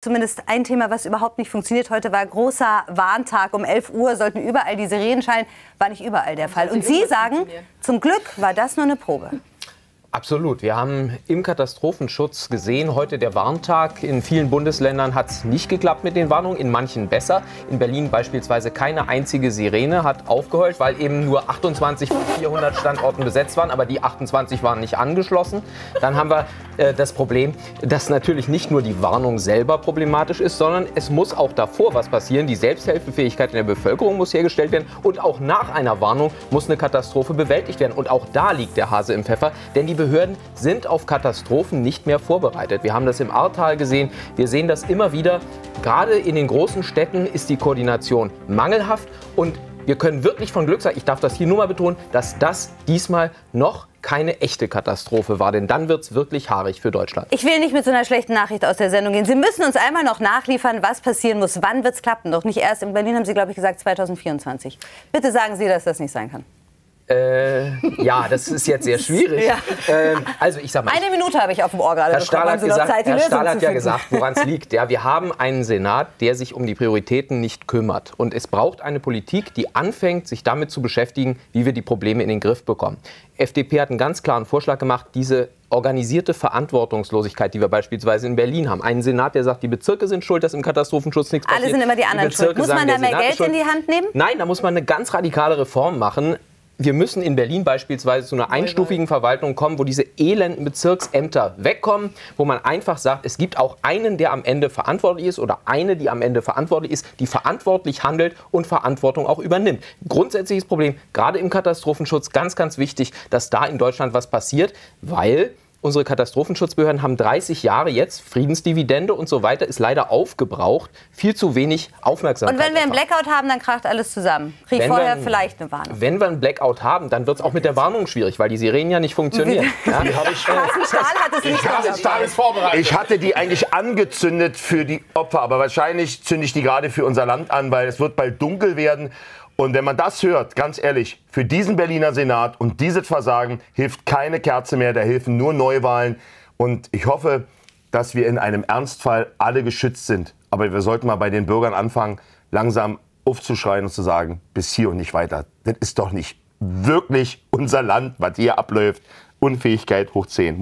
Zumindest ein Thema, was überhaupt nicht funktioniert. Heute war großer Warntag. Um 11 Uhr sollten überall die Sirenen schallen. War nicht überall der Fall. Und Sie sagen, zum Glück war das nur eine Probe. Absolut. Wir haben im Katastrophenschutz gesehen, heute der Warntag. In vielen Bundesländern hat es nicht geklappt mit den Warnungen, in manchen besser. In Berlin beispielsweise keine einzige Sirene hat aufgeheult, weil eben nur 28 von 400 Standorten besetzt waren, aber die 28 waren nicht angeschlossen. Dann haben wir das Problem, dass natürlich nicht nur die Warnung selber problematisch ist, sondern es muss auch davor was passieren. Die Selbsthilfefähigkeit in der Bevölkerung muss hergestellt werden und auch nach einer Warnung muss eine Katastrophe bewältigt werden. Und auch da liegt der Hase im Pfeffer, denn die Behörden sind auf Katastrophen nicht mehr vorbereitet. Wir haben das im Ahrtal gesehen, wir sehen das immer wieder. Gerade in den großen Städten ist die Koordination mangelhaft und wir können wirklich von Glück sein, ich darf das hier nur mal betonen, dass das diesmal noch keine echte Katastrophe war, denn dann wird es wirklich haarig für Deutschland. Ich will nicht mit so einer schlechten Nachricht aus der Sendung gehen. Sie müssen uns einmal noch nachliefern, was passieren muss, wann wird es klappen. Doch nicht erst, in Berlin haben Sie, glaube ich, gesagt 2024. Bitte sagen Sie, dass das nicht sein kann. Ja, das ist jetzt sehr schwierig. Ja. Also ich sag mal, eine Minute habe ich auf dem Ohr gerade. Herr Stahl hat ja gesagt, woran es liegt. Ja, wir haben einen Senat, der sich um die Prioritäten nicht kümmert. Und es braucht eine Politik, die anfängt, sich damit zu beschäftigen, wie wir die Probleme in den Griff bekommen. FDP hat einen ganz klaren Vorschlag gemacht, diese organisierte Verantwortungslosigkeit, die wir beispielsweise in Berlin haben. Einen Senat, der sagt, die Bezirke sind schuld, dass im Katastrophenschutz nichts passiert. Alle sind immer die anderen schuld. Muss man da mehr Geld in die Hand nehmen? Nein, da muss man eine ganz radikale Reform machen. Wir müssen in Berlin beispielsweise zu einer einstufigen Verwaltung kommen, wo diese elenden Bezirksämter wegkommen, wo man einfach sagt, es gibt auch einen, der am Ende verantwortlich ist oder eine, die am Ende verantwortlich ist, die verantwortlich handelt und Verantwortung auch übernimmt. Grundsätzliches Problem, gerade im Katastrophenschutz, ganz, ganz wichtig, dass da in Deutschland was passiert, weil unsere Katastrophenschutzbehörden haben 30 Jahre jetzt, Friedensdividende und so weiter, ist leider aufgebraucht, viel zu wenig Aufmerksamkeit. Und wenn wir einen Blackout haben, dann kracht alles zusammen. Krieg vorher vielleicht eine Warnung. Wenn wir einen Blackout haben, dann wird es auch mit der Warnung schwierig, weil die Sirenen ja nicht funktionieren. Ja, Carsten Stahl hat es nicht gemacht. Ich hatte die eigentlich angezündet für die Opfer, aber wahrscheinlich zünde ich die gerade für unser Land an, weil es wird bald dunkel werden. Und wenn man das hört, ganz ehrlich, für diesen Berliner Senat und dieses Versagen hilft keine Kerze mehr, da helfen nur Neuwahlen. Und ich hoffe, dass wir in einem Ernstfall alle geschützt sind. Aber wir sollten mal bei den Bürgern anfangen, langsam aufzuschreien und zu sagen, bis hier und nicht weiter. Das ist doch nicht wirklich unser Land, was hier abläuft. Unfähigkeit hoch 10.